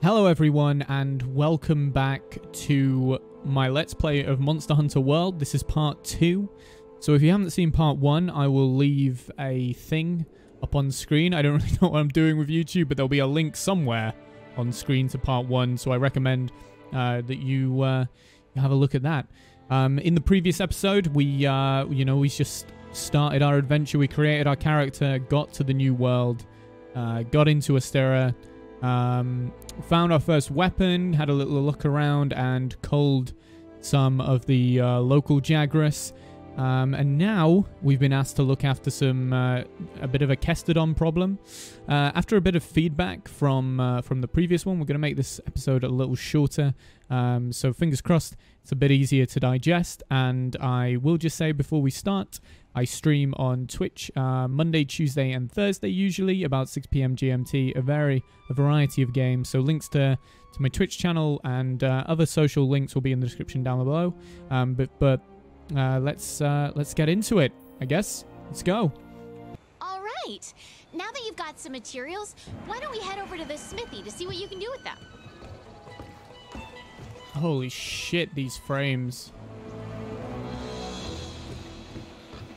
Hello everyone and welcome back to my Let's Play of Monster Hunter World. This is part 2. So if you haven't seen part 1, I will leave a thing up on screen. I don't really know what I'm doing with YouTube, but there'll be a link somewhere on screen to part 1. So I recommend that you have a look at that. In the previous episode, we just started our adventure. We created our character, got to the new world, got into Astera, found our first weapon, had a little look around and culled some of the local Jagras, and now we've been asked to look after some a bit of a Kestodon problem. After a bit of feedback from the previous one, we're going to make this episode a little shorter, so fingers crossed it's a bit easier to digest. And I will just say before we start, I stream on Twitch Monday, Tuesday and Thursday, usually about 6 PM GMT, a variety of games. So links to my Twitch channel and other social links will be in the description down below. But let's get into it, I guess. Let's go. All right. Now that you've got some materials, why don't we head over to the Smithy to see what you can do with them? Holy shit, these frames.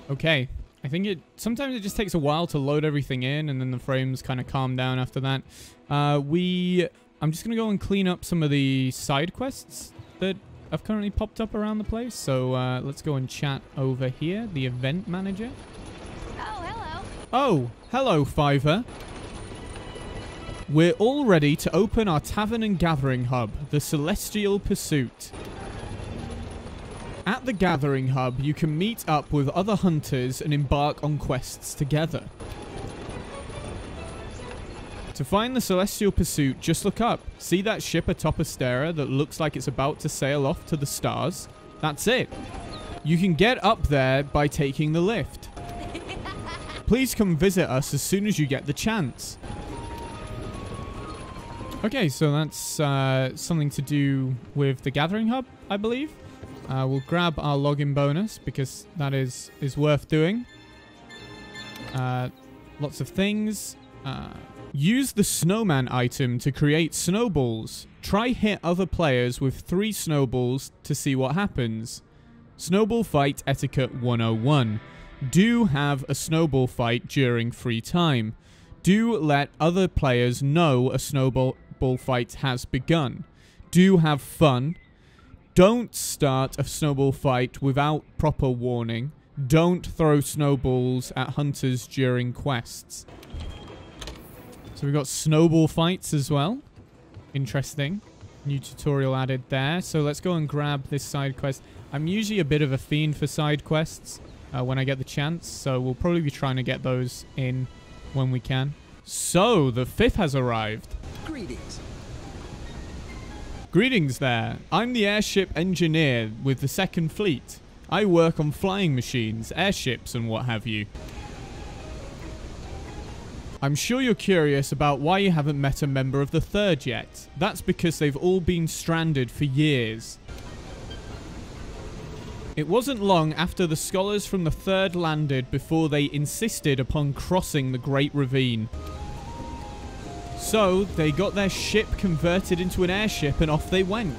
Okay, I think sometimes it just takes a while to load everything in, and then the frames kind of calm down after that. I'm just going to go and clean up some of the side quests that have currently popped up around the place. So let's go and chat over here, the event manager. Oh, hello. Oh, hello, Fiverr. We're all ready to open our tavern and gathering hub, the Celestial Pursuit. At the Gathering Hub, you can meet up with other hunters and embark on quests together. To find the Celestial Pursuit, just look up. See that ship atop Astera that looks like it's about to sail off to the stars? That's it. You can get up there by taking the lift. Please come visit us as soon as you get the chance. Okay, so that's something to do with the Gathering Hub, I believe. We'll grab our login bonus because that is worth doing. Lots of things. Use the snowman item to create snowballs. Try hit other players with 3 snowballs to see what happens. Snowball fight etiquette 101. Do have a snowball fight during free time. Do let other players know a snowball fight has begun. Do have fun. Don't start a snowball fight without proper warning. Don't throw snowballs at hunters during quests. So we've got snowball fights as well. Interesting. New tutorial added there. So let's go and grab this side quest. I'm usually a bit of a fiend for side quests when I get the chance. So we'll probably be trying to get those in when we can. So the 5th has arrived. Greetings. Greetings there. I'm the airship engineer with the 2nd Fleet. I work on flying machines, airships and what have you. I'm sure you're curious about why you haven't met a member of the 3rd yet. That's because they've all been stranded for years. It wasn't long after the scholars from the 3rd landed before they insisted upon crossing the Great Ravine. So, they got their ship converted into an airship and off they went.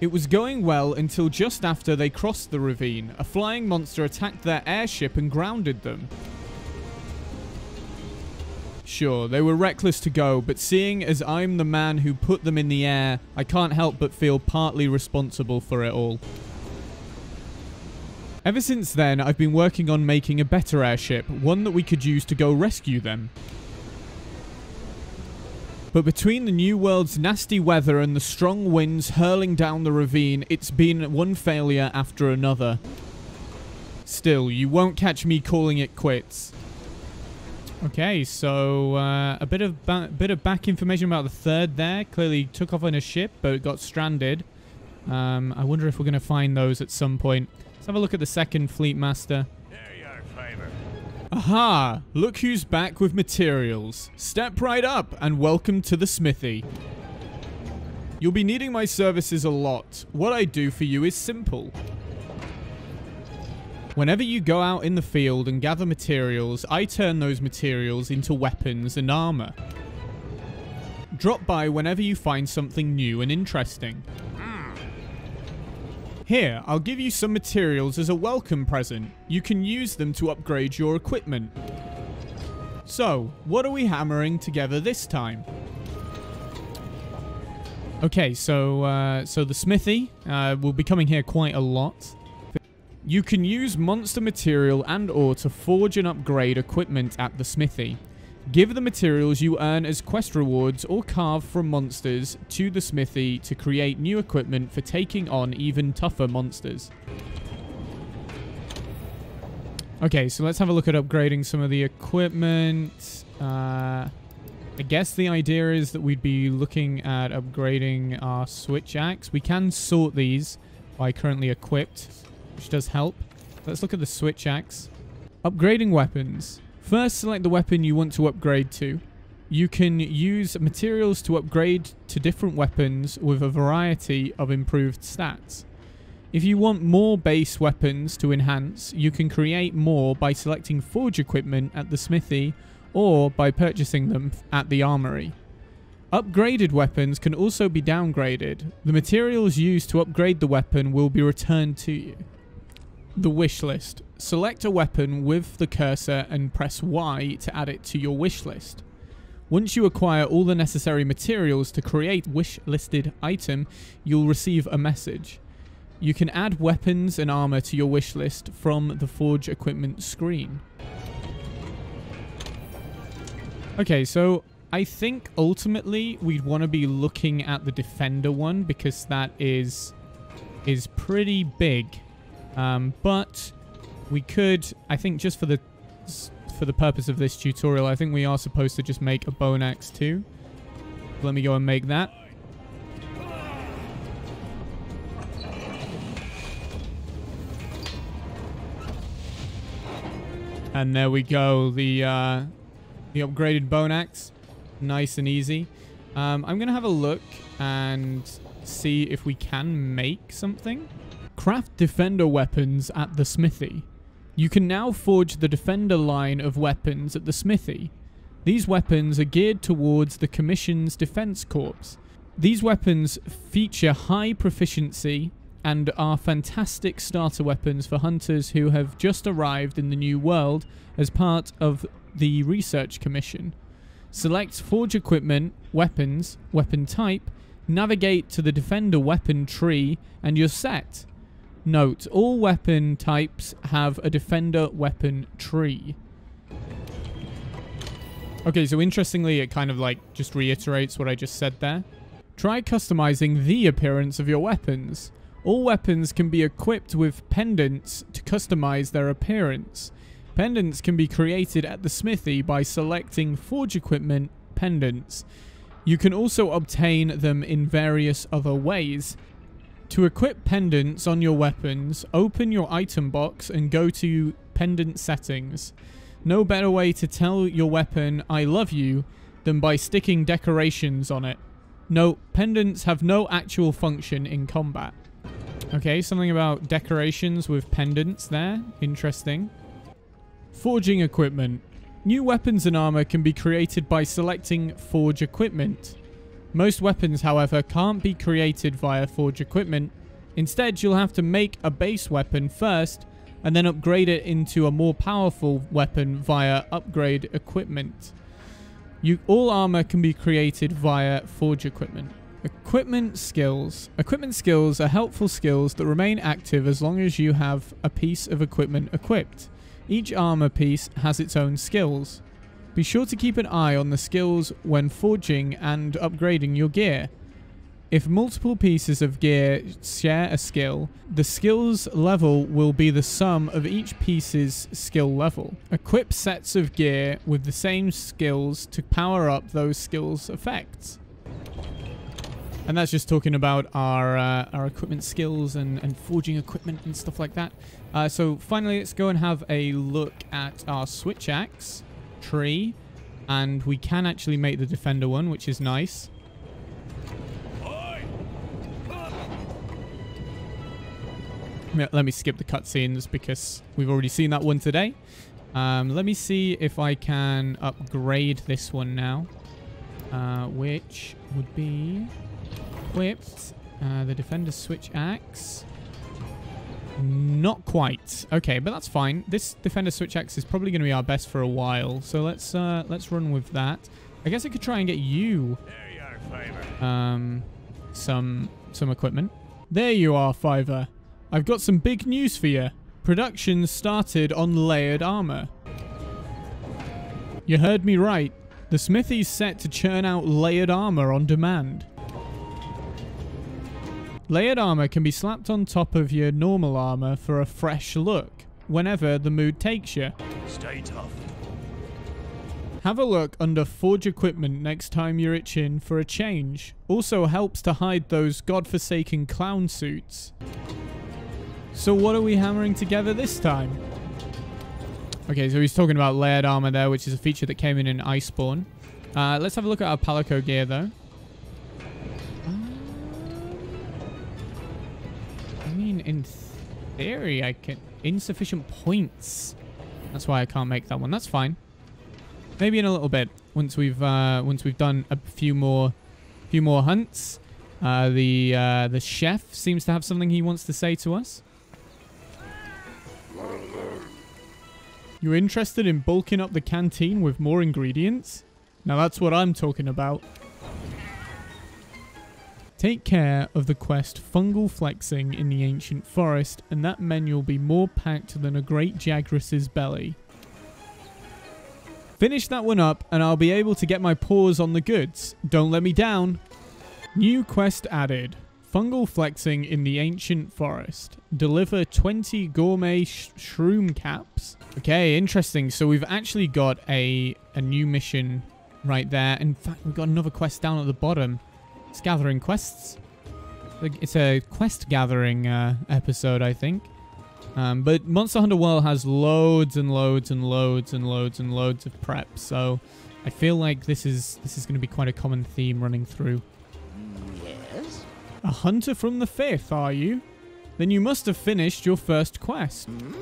It was going well until just after they crossed the ravine. A flying monster attacked their airship and grounded them. Sure, they were reckless to go, but seeing as I'm the man who put them in the air, I can't help but feel partly responsible for it all. Ever since then, I've been working on making a better airship, one that we could use to go rescue them. But between the New World's nasty weather and the strong winds hurling down the ravine, it's been one failure after another. Still, you won't catch me calling it quits. Okay, so a bit of back information about the 3rd there. Clearly took off on a ship, but it got stranded. I wonder if we're going to find those at some point. Let's have a look at the 2nd Fleet Master. There you are, Fiverr. Aha! Look who's back with materials. Step right up and welcome to the Smithy. You'll be needing my services a lot. What I do for you is simple. Whenever you go out in the field and gather materials, I turn those materials into weapons and armor. drop by whenever you find something new and interesting. Here, I'll give you some materials as a welcome present. You can use them to upgrade your equipment. So, what are we hammering together this time? Okay, so the smithy will be coming here quite a lot. You can use monster material and ore to forge and upgrade equipment at the smithy. Give the materials you earn as quest rewards or carve from monsters to the smithy to create new equipment for taking on even tougher monsters. Okay, so let's have a look at upgrading some of the equipment. I guess the idea is that we'd be looking at upgrading our switch axe. We can sort these by currently equipped, which does help. Let's look at the switch axe. Upgrading weapons. First, select the weapon you want to upgrade to. You can use materials to upgrade to different weapons with a variety of improved stats. If you want more base weapons to enhance, you can create more by selecting forge equipment at the smithy or by purchasing them at the armory. Upgraded weapons can also be downgraded. The materials used to upgrade the weapon will be returned to you. The wish list. Select a weapon with the cursor and press Y to add it to your wish list. Once you acquire all the necessary materials to create wish listed item, you'll receive a message. You can add weapons and armor to your wish list from the forge equipment screen. Okay, so I think ultimately we'd want to be looking at the Defender one because that is pretty big. But we could, I think just for the purpose of this tutorial, I think we are supposed to just make a bone axe too. Let me go and make that. And there we go, the upgraded bone axe. Nice and easy. I'm going to have a look and see if we can make something. Craft Defender weapons at the smithy. You can now forge the Defender line of weapons at the smithy. These weapons are geared towards the Commission's Defense Corps. These weapons feature high proficiency and are fantastic starter weapons for hunters who have just arrived in the New World as part of the Research Commission. Select Forge Equipment, Weapons, Weapon Type, navigate to the Defender weapon tree, and you're set. Note, all weapon types have a Defender weapon tree. Okay, so interestingly, it kind of like just reiterates what I just said there. Try customizing the appearance of your weapons. All weapons can be equipped with pendants to customize their appearance. Pendants can be created at the smithy by selecting Forge Equipment Pendants. You can also obtain them in various other ways. To equip pendants on your weapons, open your item box and go to Pendant Settings. No better way to tell your weapon I love you than by sticking decorations on it. Note, pendants have no actual function in combat. Okay, something about decorations with pendants there. Interesting. Forging equipment. New weapons and armor can be created by selecting Forge Equipment. Most weapons, however, can't be created via forge equipment. Instead, you'll have to make a base weapon first, and then upgrade it into a more powerful weapon via upgrade equipment. All armor can be created via forge equipment. Equipment skills. Equipment skills are helpful skills that remain active as long as you have a piece of equipment equipped. Each armor piece has its own skills. Be sure to keep an eye on the skills when forging and upgrading your gear. If multiple pieces of gear share a skill, the skill's level will be the sum of each piece's skill level. Equip sets of gear with the same skills to power up those skills' effects. And that's just talking about our equipment skills and forging equipment and stuff like that. So finally, let's go and have a look at our switch axe tree, and we can actually make the Defender one, which is nice. Let me skip the cutscenes because we've already seen that one today. Let me see if I can upgrade this one now. which would be equipped. The Defender's switch axe. Not quite. Okay, but that's fine. This Defender's switch axe is probably going to be our best for a while. So let's run with that. I guess I could try and get you some equipment. There you are, Fiver. I've got some big news for you. Production started on layered armor. You heard me right. The Smithy's set to churn out layered armor on demand. Layered armor can be slapped on top of your normal armor for a fresh look, whenever the mood takes you. Stay tough. Have a look under Forge Equipment next time you're itching for a change. Also helps to hide those godforsaken clown suits. So what are we hammering together this time? Okay, so he's talking about layered armor there, which is a feature that came in Iceborne. Let's have a look at our Palico gear, though. I mean, in theory, I can... Insufficient points. That's why I can't make that one. That's fine. Maybe in a little bit, once we've done a few more hunts. The chef seems to have something he wants to say to us. You're interested in bulking up the canteen with more ingredients? Now that's what I'm talking about. Take care of the quest Fungal Flexing in the Ancient Forest, and that menu will be more packed than a great Jagras's belly. Finish that one up and I'll be able to get my paws on the goods. Don't let me down. New quest added. Fungal Flexing in the Ancient Forest. Deliver 20 gourmet shroom caps. Okay, interesting. So we've actually got a new mission right there. In fact, we've got another quest down at the bottom. It's gathering quests. It's a quest gathering episode, I think. But Monster Hunter World has loads of prep, so I feel like this is going to be quite a common theme running through. Yes. A hunter from the 5th, are you? Then you must have finished your first quest. Mm-hmm.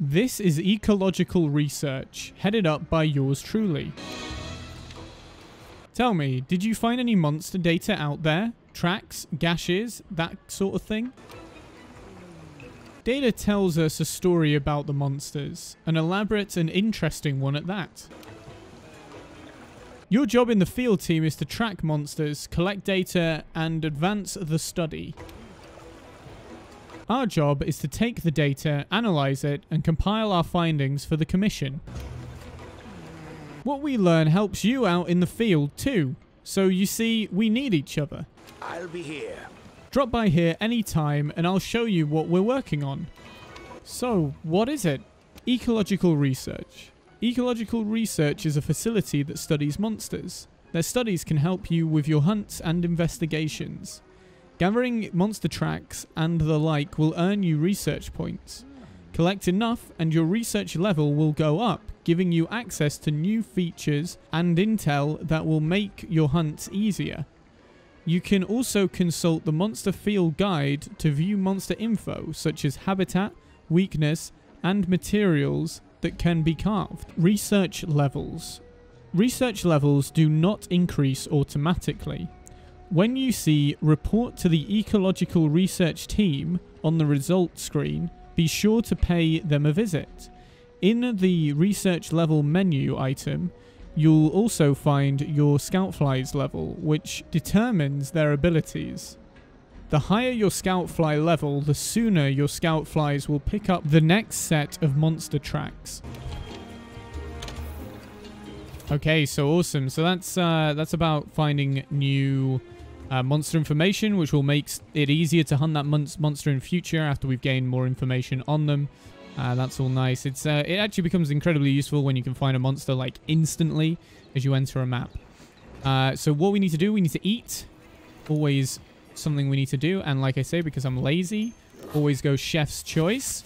This is Ecological Research, headed up by yours truly. Tell me, did you find any monster data out there? Tracks, gashes, that sort of thing? Data tells us a story about the monsters, an elaborate and interesting one at that. Your job in the field team is to track monsters, collect data, and advance the study. Our job is to take the data, analyze it, and compile our findings for the commission. What we learn helps you out in the field too, so you see, we need each other. I'll be here. Drop by here anytime and I'll show you what we're working on. So, what is it? Ecological Research. Ecological Research is a facility that studies monsters. Their studies can help you with your hunts and investigations. Gathering monster tracks and the like will earn you research points. Collect enough and your research level will go up, giving you access to new features and intel that will make your hunts easier. You can also consult the Monster Field Guide to view monster info, such as habitat, weakness, and materials that can be carved. Research levels. Research levels do not increase automatically. When you see Report to the Ecological Research Team on the results screen, be sure to pay them a visit. In the Research Level menu item, you'll also find your Scoutflies level, which determines their abilities. The higher your Scoutfly level, the sooner your Scoutflies will pick up the next set of monster tracks. Okay, so awesome. So that's about finding new monster information, which will make it easier to hunt that monster in future after we've gained more information on them. That's all nice. It's it actually becomes incredibly useful when you can find a monster like instantly as you enter a map. So what we need to do, we need to eat. Always something we need to do. And like I say, because I'm lazy, always go chef's choice.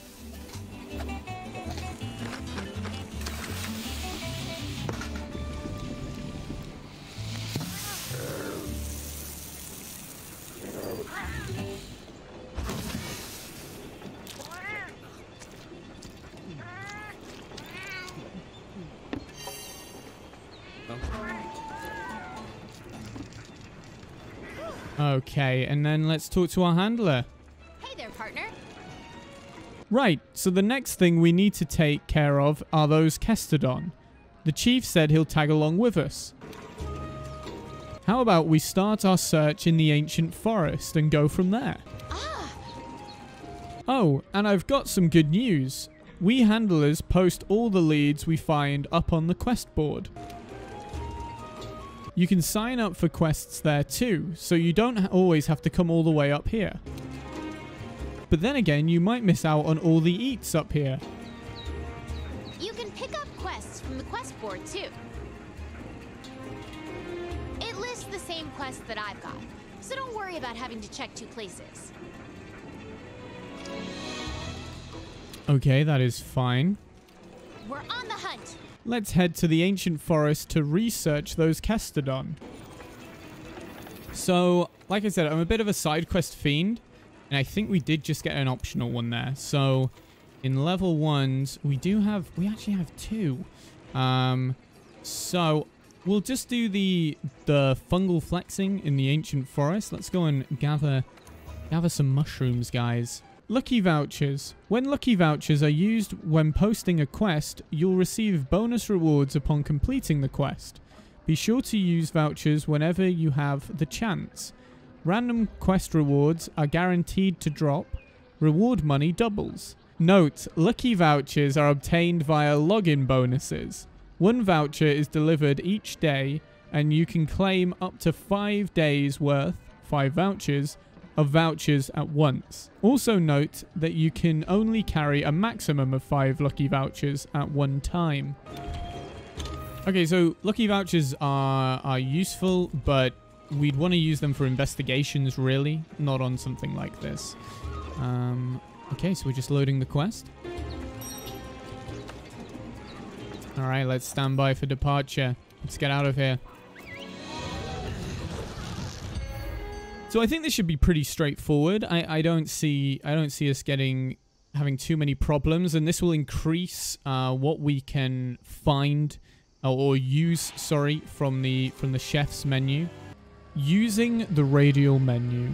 Okay, and then let's talk to our handler. Hey there, partner. Right, so the next thing we need to take care of are those Kestodon. The chief said he'll tag along with us. How about we start our search in the Ancient Forest and go from there? Oh, and I've got some good news. We handlers post all the leads we find up on the quest board. You can sign up for quests there too, so you don't always have to come all the way up here. But then again, you might miss out on all the eats up here. You can pick up quests from the quest board too. It lists the same quests that I've got, so don't worry about having to check two places. Okay, that is fine. We're on the hunt. Let's head to the Ancient Forest to research those Kestodon. So, like I said, I'm a bit of a side quest fiend, and I think we did just get an optional one there. So, in level 1s, we actually have 2. So, we'll just do the fungal flexing in the Ancient Forest. Let's go and gather some mushrooms, guys. Lucky vouchers. When lucky vouchers are used when posting a quest, you'll receive bonus rewards upon completing the quest. Be sure to use vouchers whenever you have the chance. Random quest rewards are guaranteed to drop. Reward money doubles. Note, lucky vouchers are obtained via login bonuses. One voucher is delivered each day, and you can claim up to 5 days worth, 5 vouchers, of vouchers at once. Also note that you can only carry a maximum of 5 lucky vouchers at one time. Okay, so lucky vouchers are useful, but we'd want to use them for investigations really, not on something like this. Okay, so we're just loading the quest. All right, let's stand by for departure. Let's get out of here. So I think this should be pretty straightforward. I don't see us having too many problems, and this will increase what we can find or use. Sorry, from the chef's menu. Using the radial menu.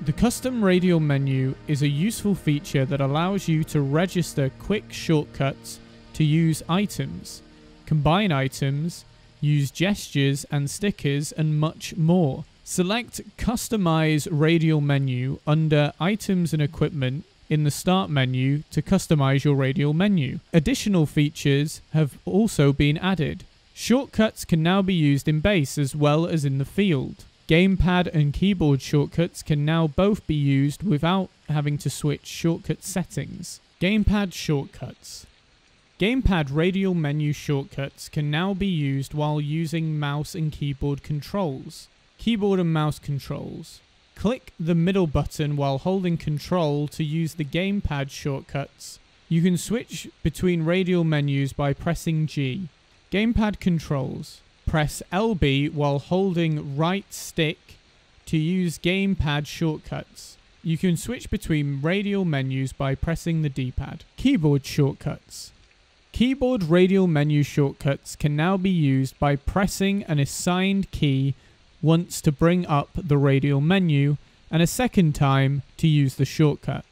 The custom radial menu is a useful feature that allows you to register quick shortcuts to use items, combine items, use gestures and stickers, and much more. Select Customize Radial Menu under Items and Equipment in the Start menu to customize your radial menu. Additional features have also been added. Shortcuts can now be used in base as well as in the field. Gamepad and keyboard shortcuts can now both be used without having to switch shortcut settings. Gamepad shortcuts. Gamepad radial menu shortcuts can now be used while using mouse and keyboard controls. Keyboard and mouse controls. Click the middle button while holding control to use the gamepad shortcuts. You can switch between radial menus by pressing G. Gamepad controls. Press LB while holding right stick to use gamepad shortcuts. You can switch between radial menus by pressing the D-pad. Keyboard shortcuts. Keyboard radial menu shortcuts can now be used by pressing an assigned key once to bring up the radial menu, and a second time to use the shortcut.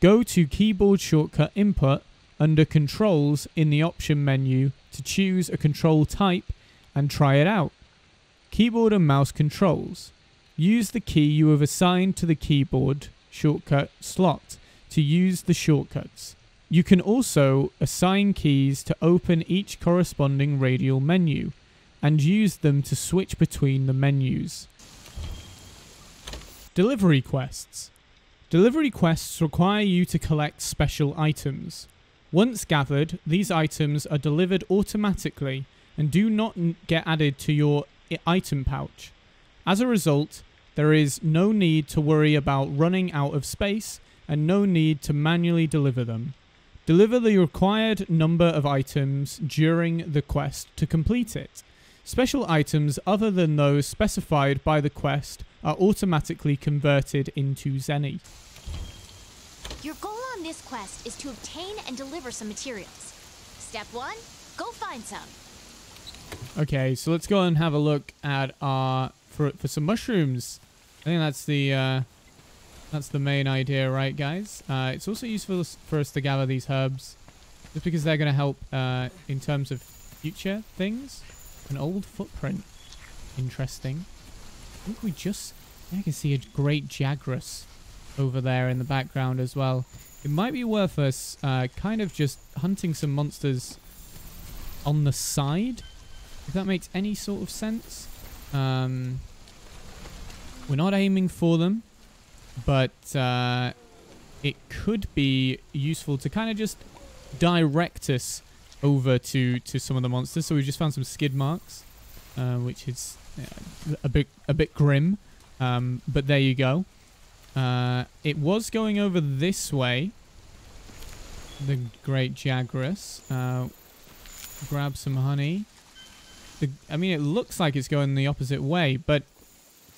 Go to Keyboard Shortcut Input under Controls in the Option menu to choose a control type and try it out. Keyboard and mouse controls. Use the key you have assigned to the keyboard shortcut slot to use the shortcuts. You can also assign keys to open each corresponding radial menu, and use them to switch between the menus. Delivery quests. Delivery quests require you to collect special items. Once gathered, these items are delivered automatically and do not get added to your item pouch. As a result, there is no need to worry about running out of space and no need to manually deliver them. Deliver the required number of items during the quest to complete it. Special items other than those specified by the quest are automatically converted into Zenny. Your goal on this quest is to obtain and deliver some materials. Step 1, go find some. Okay, so let's go and have a look at for some mushrooms. I think that's the main idea, right, guys? It's also useful for us to gather these herbs, just because they're going to help in terms of future things. An old footprint. Interesting. I think we just... I can see a great Jagras over there in the background as well. It might be worth us kind of just hunting some monsters on the side, if that makes any sort of sense. We're not aiming for them, but it could be useful to kind of just direct us over to some of the monsters. So we just found some skid marks, which is a bit grim. But there you go. It was going over this way, the great Jagras. Grab some honey. I mean, it looks like it's going the opposite way, but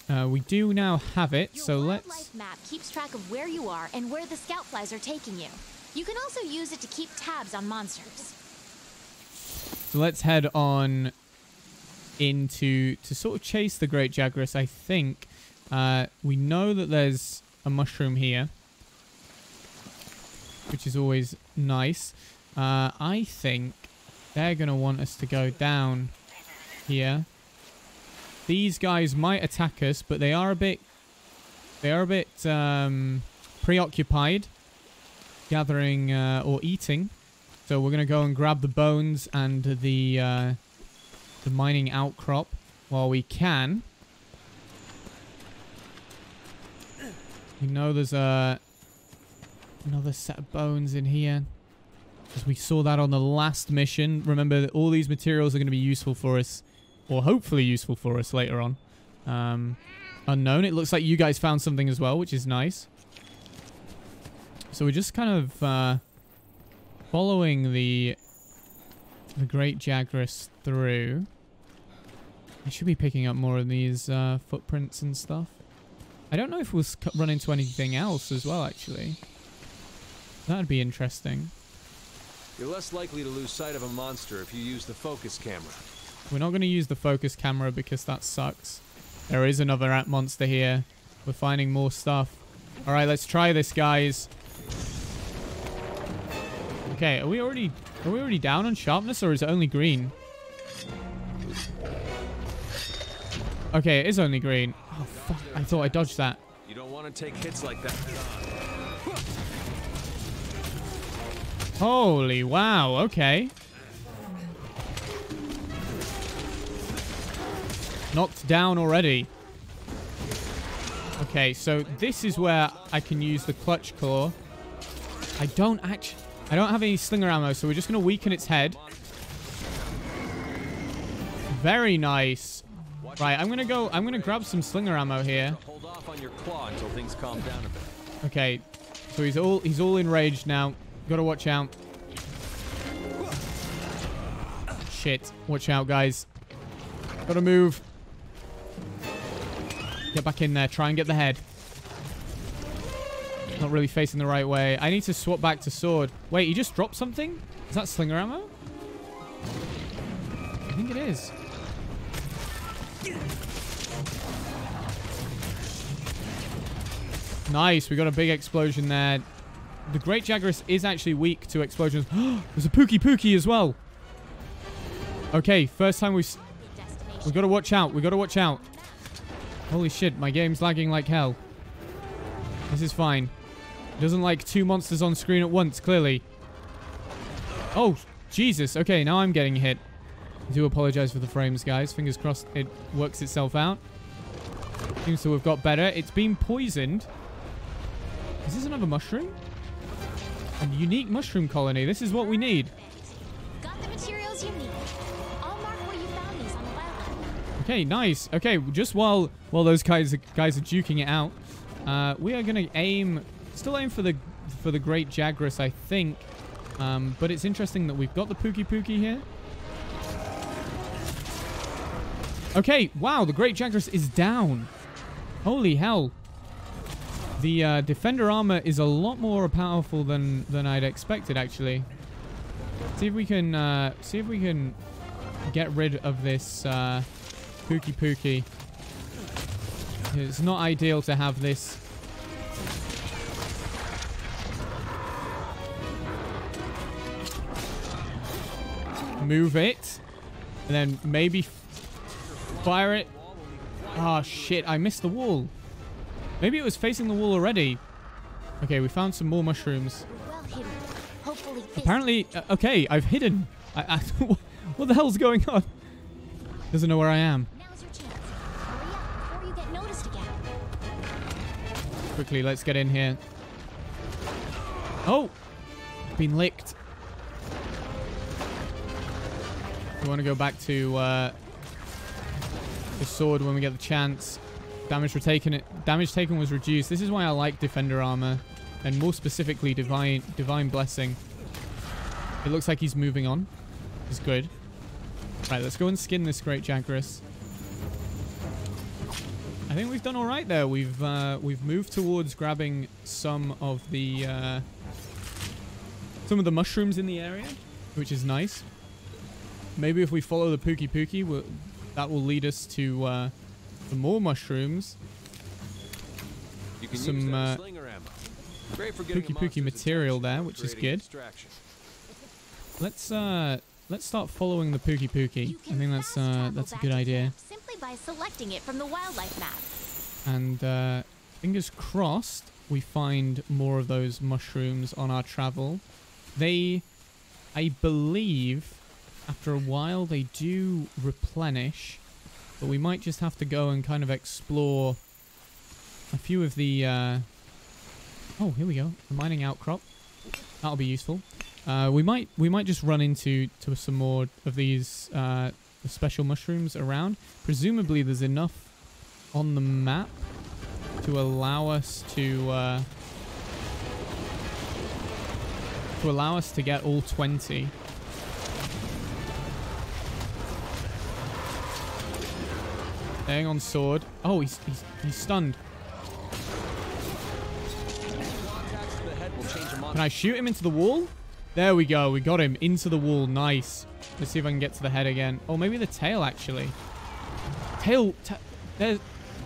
we do now have it. Your so let's... wildlife map keeps track of where you are and where the Scoutflies are taking you. You can also use it to keep tabs on monsters. So let's head on into... to sort of chase the great Jagras, I think. We know that there's a mushroom here, which is always nice. I think they're going to want us to go down here. These guys might attack us, but they are a bit... they are a bit preoccupied gathering or eating. So we're going to go and grab the bones and the mining outcrop while we can. We know there's another set of bones in here, because we saw that on the last mission. Remember that all these materials are going to be useful for us, or hopefully useful for us later on. Unknown. It looks like you guys found something as well, which is nice. So we're just kind of following the great Jagras through. I should be picking up more of these footprints and stuff. I don't know if we'll run into anything else as well, actually. That'd be interesting. You're less likely to lose sight of a monster if you use the focus camera. We're not going to use the focus camera because that sucks. There is another rat monster here. We're finding more stuff. Alright, let's try this, guys. Okay, are we already down on sharpness, or is it only green? Okay, it is only green. Oh, fuck. I thought I dodged that. You don't want to take hits like that. Holy wow. Okay. Knocked down already. Okay, so this is where I can use the clutch claw. I don't have any slinger ammo, so we're just going to weaken its head. Very nice. Right, I'm gonna grab some slinger ammo here. Hold off on your claw until things calm down a bit. Okay, so he's all enraged now. Gotta watch out. Shit, watch out, guys. Gotta move. Get back in there. Try and get the head. Not really facing the right way. I need to swap back to sword. Wait, you just dropped something? Is that slinger ammo? I think it is. Nice, we got a big explosion there. The great Jagras is actually weak to explosions. There's a Pukei-Pukei as well. Okay, first time we've got to watch out. We've got to watch out. Holy shit, my game's lagging like hell. This is fine. It doesn't like two monsters on screen at once, clearly. Oh, Jesus. Okay, now I'm getting hit. I do apologize for the frames, guys. Fingers crossed it works itself out. Seems to have got better. It's been poisoned. Is this another mushroom? A unique mushroom colony. This is what we need. Got the materials you need. I'll mark where you found these on the wild. Okay, nice. Okay, just while those guys are duking it out, we are gonna still aim for the great Jagras, I think. But it's interesting that we've got the Pukei-Pukei here. Okay, wow, the great Jagras is down. Holy hell. The Defender armor is a lot more powerful than I'd expected, actually. See if we can get rid of this Pukei-Pukei. It's not ideal to have this. Move it. And then maybe fire it. Ah, shit. I missed the wall. Maybe it was facing the wall already. Okay, we found some more mushrooms. Apparently... okay, I've hidden. What the hell's going on? Doesn't know where I am. Quickly, let's get in here. Oh! Been licked. We want to go back to the sword when we get the chance. Damage taken was reduced. This is why I like Defender armor, and more specifically Divine Blessing. It looks like he's moving on. He's good. Right, let's go and skin this Great Jagras. I think we've done all right there. We've moved towards grabbing some of the mushrooms in the area, which is nice. Maybe if we follow the Pukei-Pukei, that will lead us to more mushrooms. You can some slinger ammo. Great for Pukei-Pukei material there, which is good. Let's start following the Pukei-Pukei. I think that's a good idea. Simply by selecting it from the wildlife map. And fingers crossed, we find more of those mushrooms on our travel. They, I believe, after a while, they do replenish, but we might just have to go and kind of explore a few of the... oh, here we go, the mining outcrop. That'll be useful. We might just run into some more of these special mushrooms around. Presumably, there's enough on the map to allow us to get all 20. Hang on, sword. Oh, he's stunned. Can I shoot him into the wall? There we go. We got him into the wall. Nice. Let's see if I can get to the head again. Oh, maybe the tail, actually. Tail. There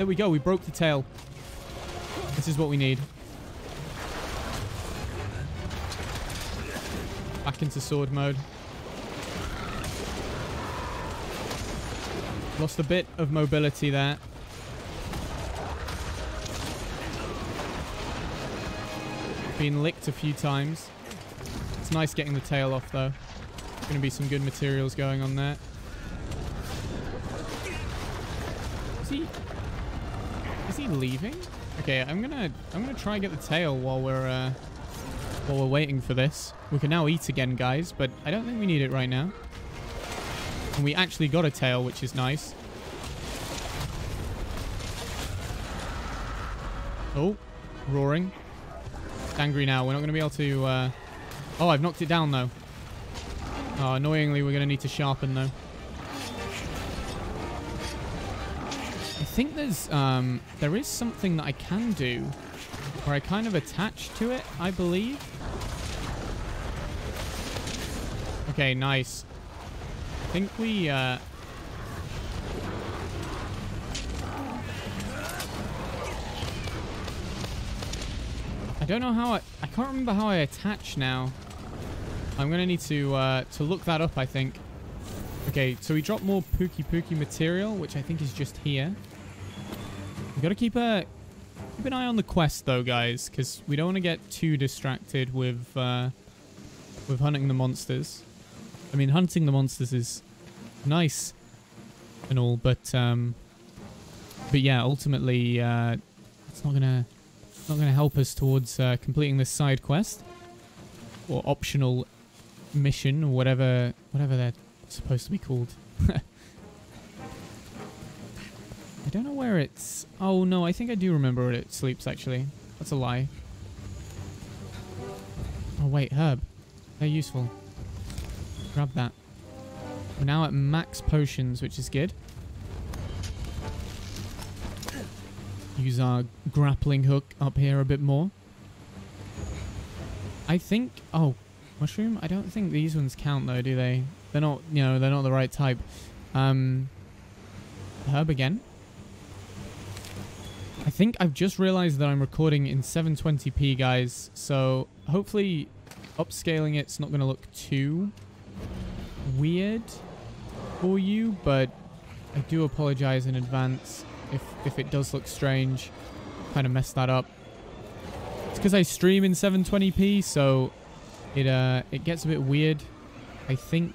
we go. We broke the tail. This is what we need. Back into sword mode. Lost a bit of mobility there. Been licked a few times. It's nice getting the tail off, though. There's going to be some good materials going on there. Is he leaving? Okay, I'm gonna try and get the tail while we're waiting for this. We can now eat again, guys, but I don't think we need it right now. And we actually got a tail, which is nice. Oh, roaring. It's angry now. We're not going to be able to... Oh, I've knocked it down, though. Oh, annoyingly, we're going to need to sharpen, though. I think there's... there is something that I can do where I kind of attach to it, I believe. Okay, nice. I think we, I don't know how I can't remember how I attach now. I'm going to need to look that up, I think. Okay, so we drop more Pukei-Pukei material, which I think is just here. We've got to keep an eye on the quest, though, guys, because we don't want to get too distracted with hunting the monsters. I mean, hunting the monsters is nice and all, but yeah, ultimately, it's not gonna help us towards completing this side quest or optional mission or whatever they're supposed to be called. I don't know where it's. Oh no, I think I do remember where it sleeps. Actually, that's a lie. Oh wait, herb. They're useful. Grab that. We're now at max potions, which is good. Use our grappling hook up here a bit more. I think... Oh, mushroom? I don't think these ones count, though, do they? They're not, you know, they're not the right type. Herb again. I think I've just realized that I'm recording in 720p, guys, so hopefully upscaling it's not going to look too weird for you, but I do apologize in advance if it does look strange. Kind of messed that up. It's because I stream in 720p, so it gets a bit weird, I think,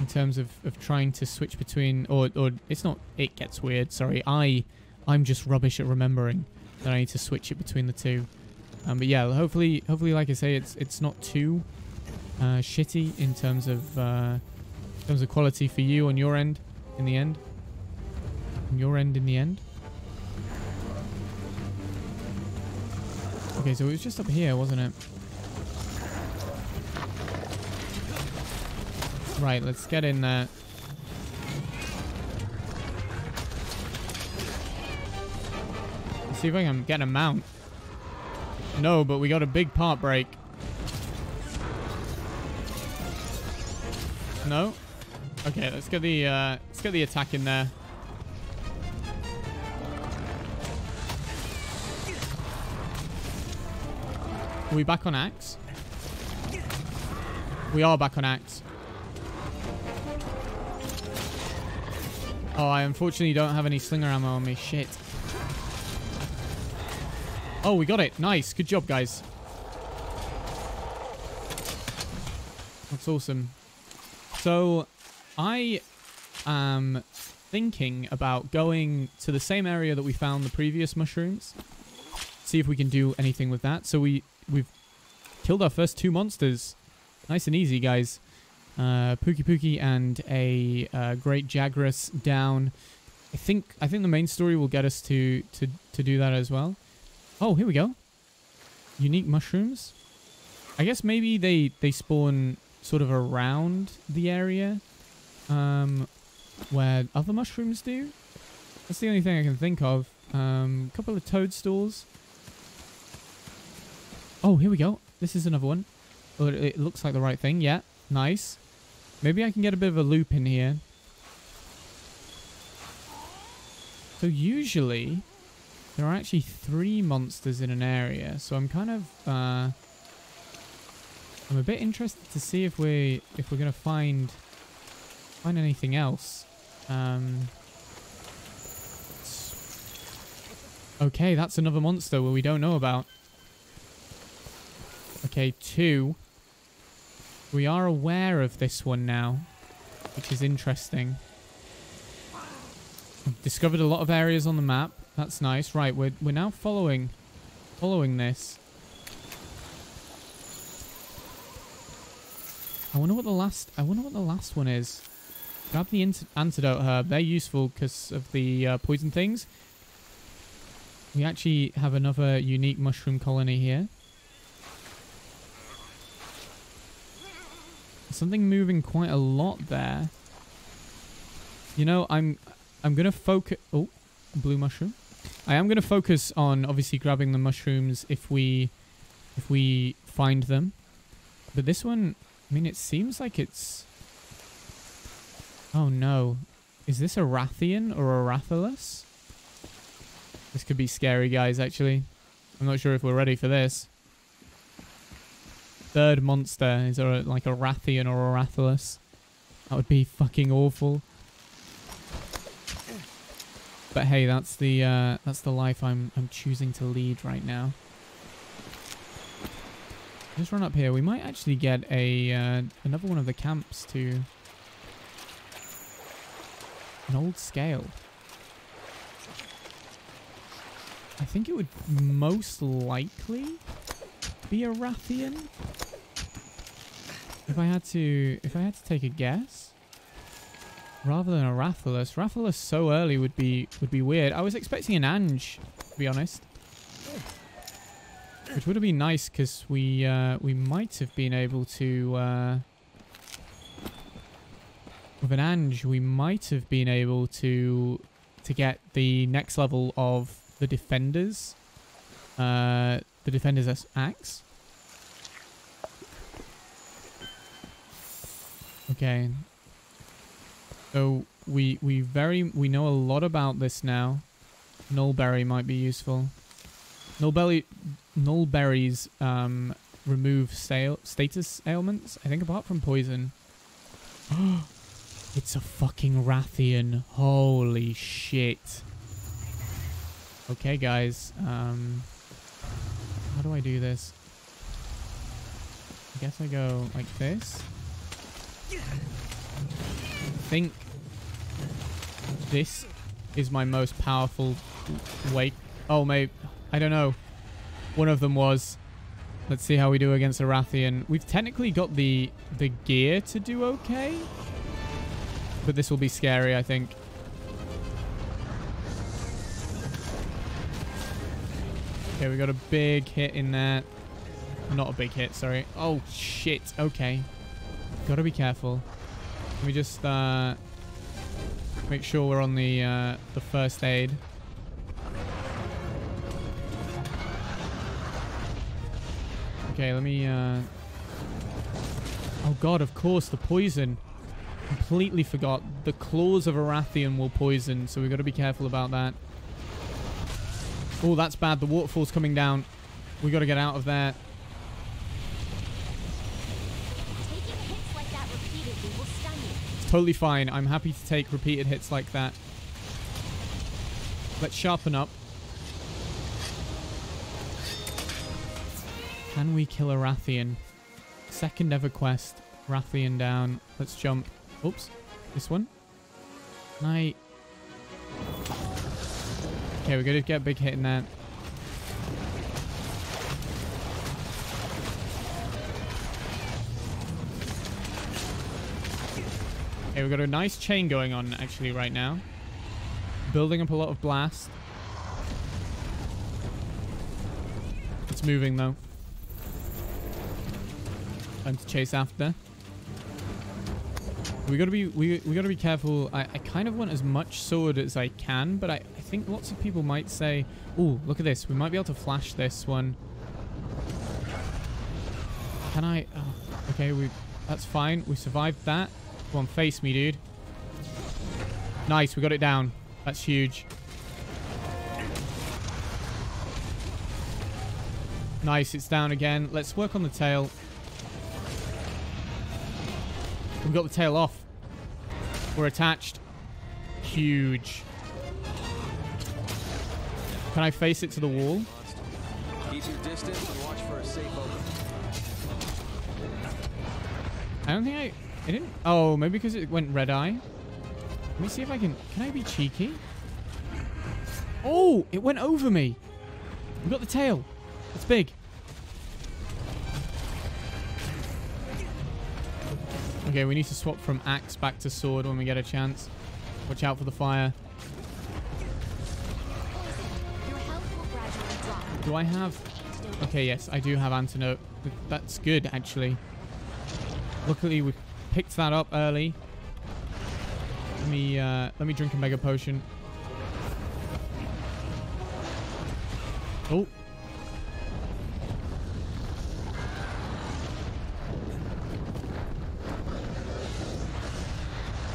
in terms of trying to switch between, or it's not, it gets weird, sorry, I'm just rubbish at remembering that I need to switch it between the two. But yeah, hopefully, like I say, it's not too shitty in terms of quality for you on your end, in the end. On your end, in the end. Okay, so it was just up here, wasn't it? Right, let's get in there. Let's see if I can get a mount. No, but we got a big part break. No? Okay, let's get the attack in there. Are we back on axe? We are back on axe. Oh, I unfortunately don't have any slinger ammo on me. Shit. Oh, we got it. Nice. Good job, guys. That's awesome. So, I am thinking about going to the same area that we found the previous mushrooms. See if we can do anything with that. So, we've killed our first two monsters. Nice and easy, guys. Pukei-Pukei and a Great Jagras down. I think the main story will get us to do that as well. Oh, here we go. Unique mushrooms. I guess maybe they spawn sort of around the area where other mushrooms do. That's the only thing I can think of. Couple of toadstools. Oh, here we go. This is another one. Oh, it looks like the right thing. Yeah, nice. Maybe I can get a bit of a loop in here. So usually, there are actually three monsters in an area. So I'm kind of, I'm a bit interested to see if we're gonna find anything else. Okay, that's another monster where we don't know about. Okay, two. We are aware of this one now, which is interesting. I've discovered a lot of areas on the map. That's nice. Right, we're now following this. I wonder what the last one is. Grab the antidote herb. They're useful because of the poison things. We actually have another unique mushroom colony here. Something moving quite a lot there. You know, I'm gonna focus. Oh, blue mushroom. I am gonna focus on obviously grabbing the mushrooms if we find them. But this one, I mean, it seems like it's. Oh no, is this a Rathian or a Rathalos? This could be scary, guys. Actually, I'm not sure if we're ready for this. Third monster is like a Rathian or a Rathalos. That would be fucking awful. But hey, that's the life I'm choosing to lead right now. Just run up here. We might actually get a another one of the camps to an old scale. I think it would most likely be a Rathian. If I had to take a guess, rather than a Rathalos. Rathalos so early would be weird. I was expecting an Ange, to be honest, which would have been nice because we might have been able to with an Ange we might have been able to get the next level of the Defenders. The Defender's axe. Okay. So we know a lot about this now. Knollberry might be useful. Knollberries remove status ailments, I think, apart from poison. It's a fucking Rathian. Holy shit. Okay, guys. How do I do this? I guess I go like this. I think this is my most powerful way. Oh, mate. I don't know. One of them was. Let's see how we do against a Rathian. We've technically got the gear to do okay. But this will be scary, I think. Okay, we got a big hit in there. Not a big hit, sorry. Oh, shit. Okay. Gotta be careful. Can we just make sure we're on the first aid? Okay, let me... Oh, God, of course, the poison. Completely forgot. The claws of a Rathian will poison, so we've got to be careful about that. Oh, that's bad. The waterfall's coming down. We've got to get out of there. Taking hits like that repeatedly will stun you. It's totally fine. I'm happy to take repeated hits like that. Let's sharpen up. Can we kill a Rathian? Second ever quest. Rathian down. Let's jump. Oops. This one. Night. Okay, we're gonna get a big hit in there. Okay, we've got a nice chain going on actually right now. Building up a lot of blast. It's moving though. Time to chase after. We gotta be careful. I kind of want as much sword as I can, but I think lots of people might say, "Oh, look at this! We might be able to flash this one." Can I? Oh, okay, that's fine. We survived that. Come on, face me, dude. Nice, we got it down. That's huge. Nice, it's down again. Let's work on the tail. We've got the tail off. We're attached. Huge. Can I face it to the wall? I don't think I didn't. Oh, maybe because it went red eye. Let me see if I can. Can I be cheeky? Oh, it went over me. We've got the tail. It's big. Okay, we need to swap from axe back to sword when we get a chance. Watch out for the fire. Do I have... Okay, yes, I do have antidote. That's good, actually. Luckily, we picked that up early. Let me drink a mega potion. Oh.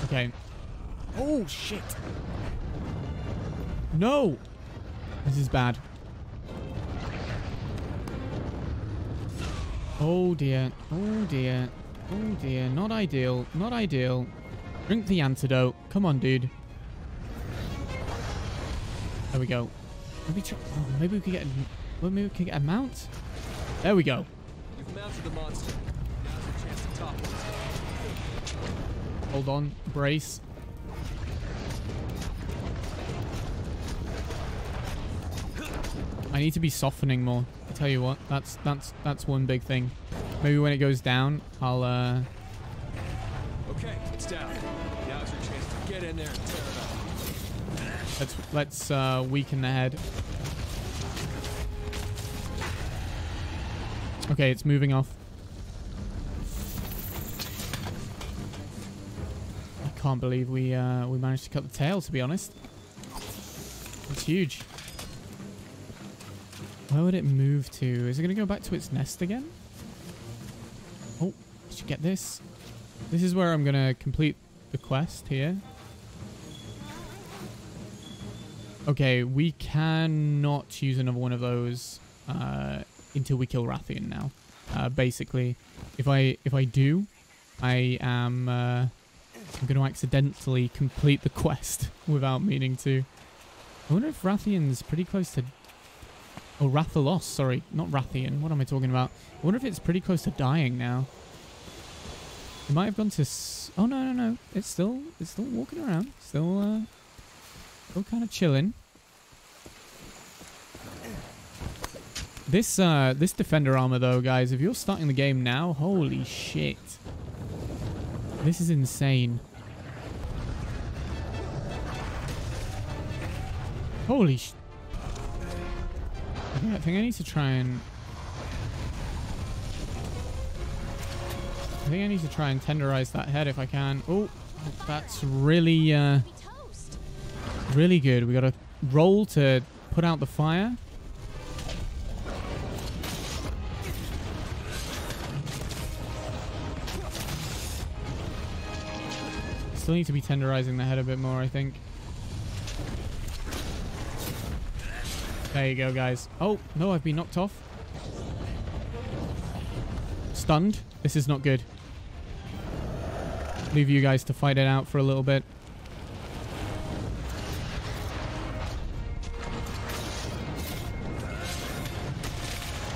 Okay. Oh, shit. No. This is bad. Oh, dear. Oh, dear. Oh, dear. Not ideal. Not ideal. Drink the antidote. Come on, dude. There we go. Maybe we could get a... Maybe we could get a mount? There we go. You've mounted the monster. Now's your chance to topple it. Hold on. Brace. I need to be softening more. I tell you what, that's one big thing. Maybe when it goes down, I'll Okay, it's down. Now it's your chance to get in there and tear it up. Let's weaken the head. Okay, it's moving off. Can't believe we managed to cut the tail, to be honest. It's huge. Where would it move to? Is it going to go back to its nest again? Oh, I should get this. This is where I'm going to complete the quest here. Okay, we cannot use another one of those until we kill Rathian now. Basically, if I do, I am I'm going to accidentally complete the quest without meaning to. I wonder if Rathian's pretty close to... Oh, Rathalos, sorry. Not Rathian. What am I talking about? I wonder if it's pretty close to dying now. It might have gone to... Oh, no, no, no. It's still walking around. Still kind of chilling. This Defender armor, though, guys, if you're starting the game now, holy shit. This is insane. Holy sh... I think I need to try and... I think I need to try and tenderize that head if I can. Oh, that's really... really good. We got a roll to put out the fire. Still need to be tenderizing the head a bit more, I think. There you go, guys. Oh, no, I've been knocked off. Stunned. This is not good. Leave you guys to fight it out for a little bit.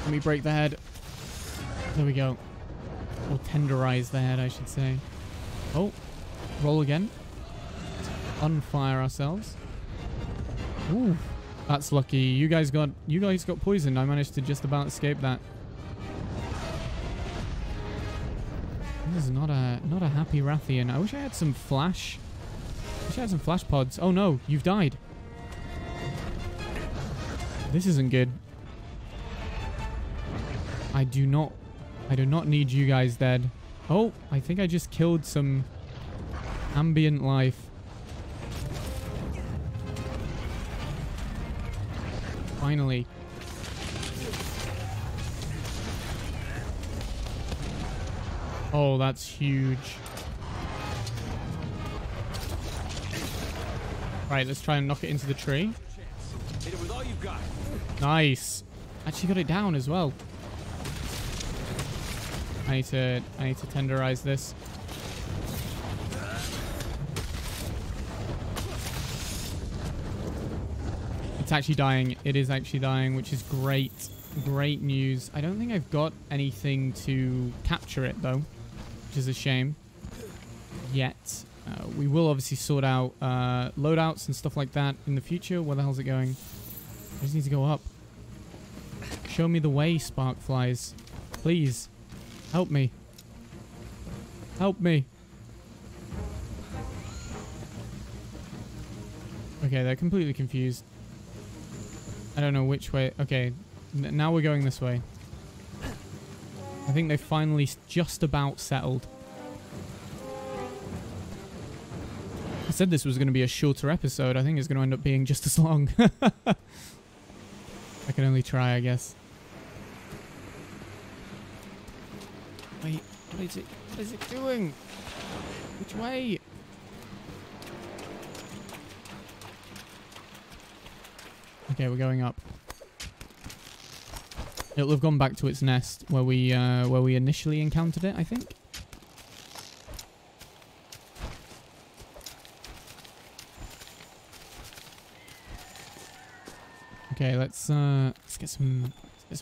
Let me break the head. There we go. Or tenderize the head, I should say. Oh. Roll again. Unfire ourselves. Ooh, that's lucky. You guys got poisoned. I managed to just about escape that. This is not a happy Rathian. I wish I had some flash. I wish I had some flash pods. Oh no, you've died. This isn't good. I do not need you guys dead. Oh, I think I just killed some ambient life. Finally. Oh, that's huge. Right, let's try and knock it into the tree. Nice. Actually got it down as well. I need to tenderize this. It's actually dying. It is actually dying, which is great. Great news. I don't think I've got anything to capture it, though, which is a shame. Yet. We will obviously sort out loadouts and stuff like that in the future. Where the hell's it going? I just need to go up. Show me the way, Sparkflies. Please. Help me. Help me. Okay, they're completely confused. I don't know which way. Okay, now we're going this way. I think they finally just about settled. I said this was going to be a shorter episode. I think it's going to end up being just as long. I can only try, I guess. Wait, what is it doing? Which way? Okay, we're going up. It'll have gone back to its nest where we initially encountered it, I think. Okay, let's get some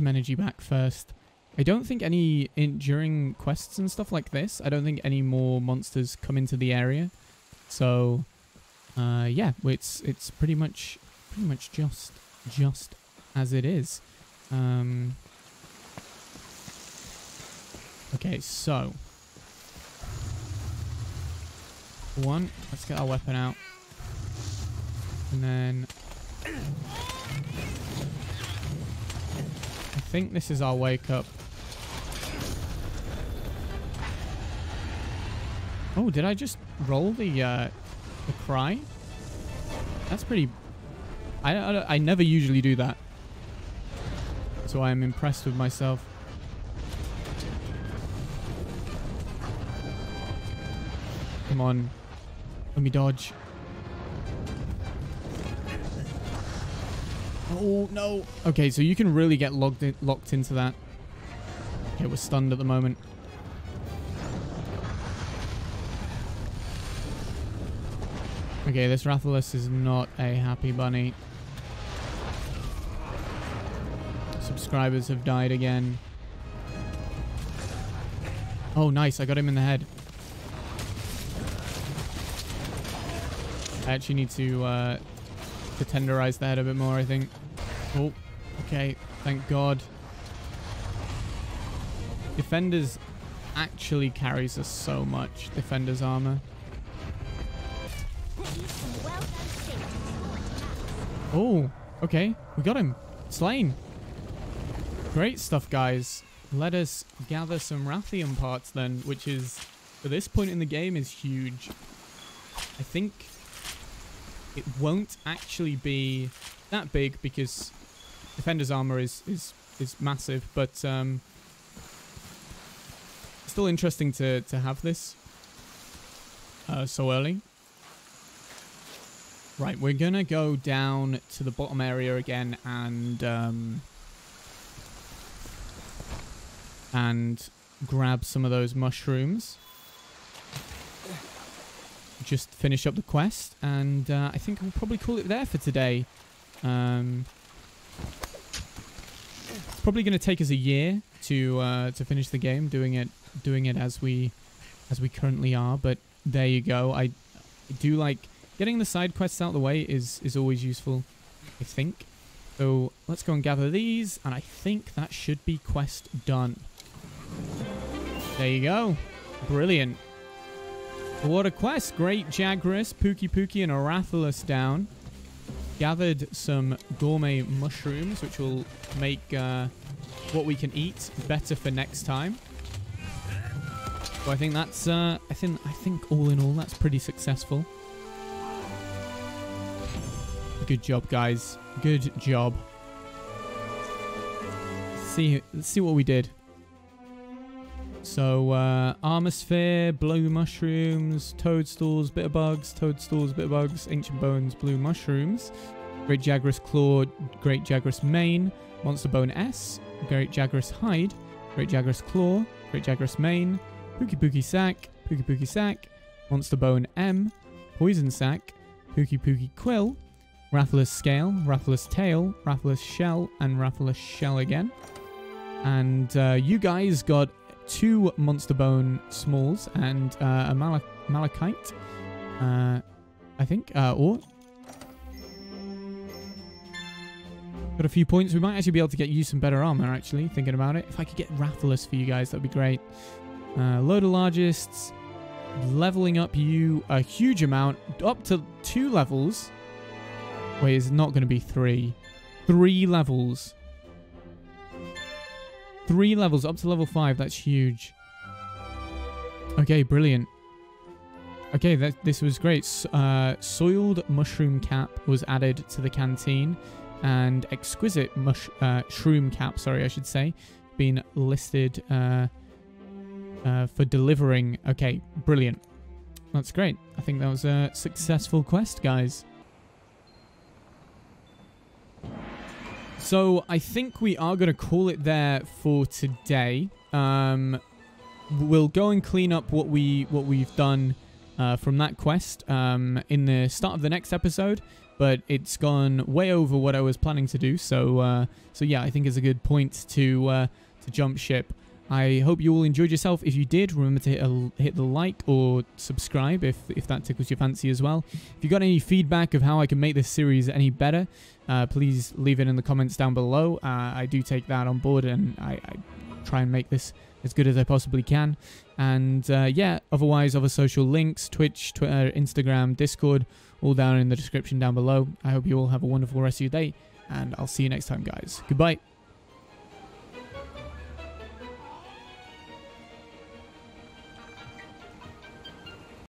energy back first. I don't think during quests and stuff like this, I don't think any more monsters come into the area. So yeah, it's pretty much just as it is. Okay, so one, let's get our weapon out, and then I think this is our wake up. Oh, did I just roll the cry? That's pretty. I never usually do that. So I am impressed with myself. Come on. Let me dodge. Oh, no. Okay, so you can really get locked into that. Okay, we're stunned at the moment. Okay, this Rathalos is not a happy bunny. Subscribers have died again. Oh, nice. I got him in the head. I actually need to tenderize the head a bit more, I think. Oh, okay. Thank God. Defenders actually carries us so much. Defender's armor. Oh, okay. We got him. Slain. Great stuff, guys. Let us gather some Rathian parts then, which is, at this point in the game, is huge. I think it won't actually be that big because Defender's armor is massive, but still interesting to have this so early. Right, we're gonna go down to the bottom area again and grab some of those mushrooms. Just finish up the quest, and I think we'll probably call it there for today. It's probably going to take us a year to finish the game, doing it as we currently are. But there you go. I do like getting the side quests out of the way is always useful, I think. So let's go and gather these, and I think that should be quest done. There you go. Brilliant. What a quest. Great Jagras, Pukei-Pukei, and a Rathalos down. Gathered some gourmet mushrooms, which will make what we can eat better for next time. Well, I think that's I think all in all that's pretty successful. Good job, guys. Good job. Let's see what we did. So, armor sphere, blue mushrooms, toadstools, bit of bugs, ancient bones, blue mushrooms, great Jagras claw, great Jagras mane, monster bone S, great Jagras hide, great Jagras claw, great Jagras mane, Pukei-Pukei sack, monster bone M, poison sack, Pukei-Pukei quill, Rathalos scale, Rathalos tail, Rathalos shell, and Rathalos shell again. And you guys got 2 monster bone smalls and a malachite, I think, or got a few points. We might actually be able to get you some better armor, actually, thinking about it. If I could get Rathalos for you guys, that'd be great. Load of largists, leveling up you a huge amount, up to 2 levels. Wait, it's not going to be 3. 3 levels. 3 levels up to level 5. That's huge. Okay, brilliant. Okay, this was great. Soiled mushroom cap was added to the canteen, and exquisite shroom cap, sorry, I should say, been listed for delivering. Okay, brilliant. That's great. I think that was a successful quest, guys. So I think we are going to call it there for today. We'll go and clean up what we've done from that quest in the start of the next episode, but it's gone way over what I was planning to do. So yeah, I think it's a good point to jump ship. I hope you all enjoyed yourself. If you did, remember to hit the like or subscribe if that tickles your fancy as well. If you got any feedback of how I can make this series any better, please leave it in the comments down below. I do take that on board, and I try and make this as good as I possibly can. And yeah, otherwise, other social links, Twitch, Twitter, Instagram, Discord, all down in the description down below. I hope you all have a wonderful rest of your day, and I'll see you next time, guys. Goodbye.